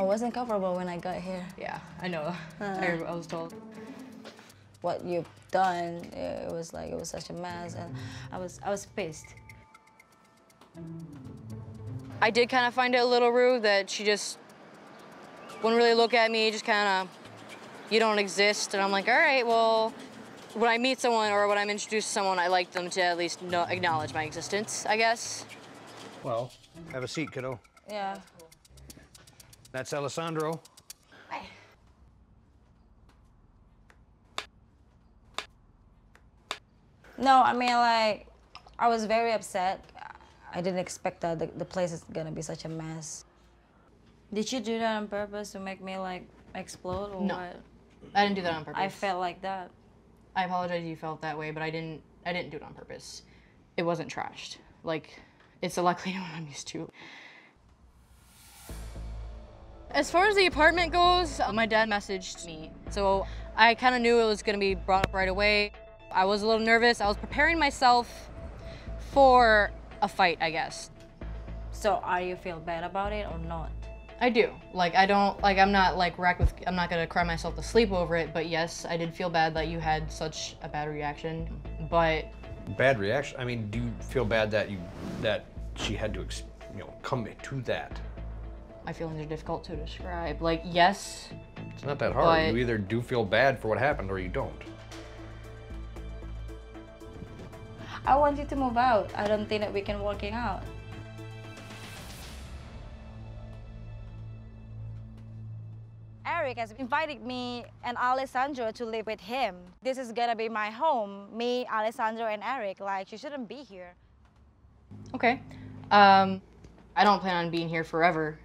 I wasn't comfortable when I got here. Yeah, I know. I was told. What you've done, it was like, it was such a mess, and I was pissed. I did kind of find it a little rude that she just wouldn't really look at me, just kind of, you don't exist. And I'm like, all right, well, when I meet someone or when I'm introduced to someone, I like them to at least acknowledge my existence, I guess. Well, have a seat, kiddo. Yeah. That's Alessandro. Hi. No, I mean, like, I was very upset. I didn't expect that the place is gonna be such a mess. Did you do that on purpose to make me, like, explode or what? I didn't do that on purpose. I felt like that. I apologize you felt that way, but I didn't do it on purpose. It wasn't trashed. Like, it's a lot cleaner than I'm used to. As far as the apartment goes, my dad messaged me. So I kind of knew it was going to be brought up right away. I was a little nervous. I was preparing myself for a fight, I guess. So are you feel bad about it or not? I do. Like, I don't, like, I'm not, like, I'm not going to cry myself to sleep over it. But yes, I did feel bad that you had such a bad reaction, but... Bad reaction? I mean, do you feel bad that she had to, you know, come to that? My feelings are difficult to describe. Like, yes. It's not that hard. You either do feel bad for what happened or you don't. I want you to move out. I don't think that we can work it out. Eric has invited me and Alessandro to live with him. This is gonna be my home. Me, Alessandro, and Eric. Like, you shouldn't be here. Okay. I don't plan on being here forever.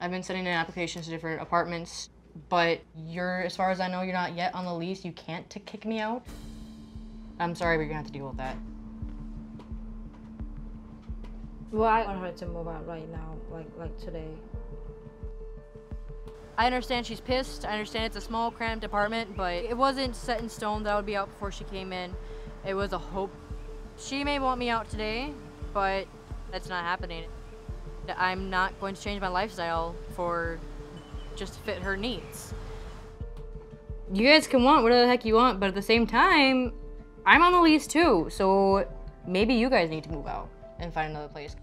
I've been sending in applications to different apartments, but you're, as far as I know, you're not yet on the lease. You can't kick me out. I'm sorry, but you're gonna have to deal with that. Well, I want her to move out right now, like today. I understand she's pissed. I understand it's a small, cramped apartment, but it wasn't set in stone that I would be out before she came in. It was a hope. She may want me out today, but that's not happening. I'm not going to change my lifestyle for just to fit her needs. You guys can want whatever the heck you want, but at the same time, I'm on the lease too, so maybe you guys need to move out and find another place.